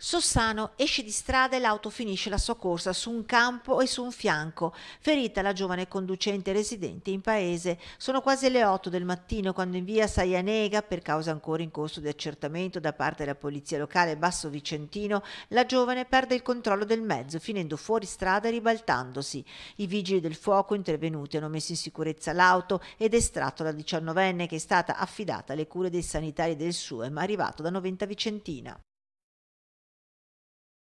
Sossano esce di strada e l'auto finisce la sua corsa su un campo e su un fianco, ferita la giovane conducente residente in paese. Sono quasi le 8 del mattino quando in via Sajanega, per causa ancora in corso di accertamento da parte della polizia locale Basso Vicentino, la giovane perde il controllo del mezzo, finendo fuori strada e ribaltandosi. I vigili del fuoco intervenuti hanno messo in sicurezza l'auto ed estratto la 19enne, che è stata affidata alle cure dei sanitari del Suem, arrivato da Noventa Vicentina.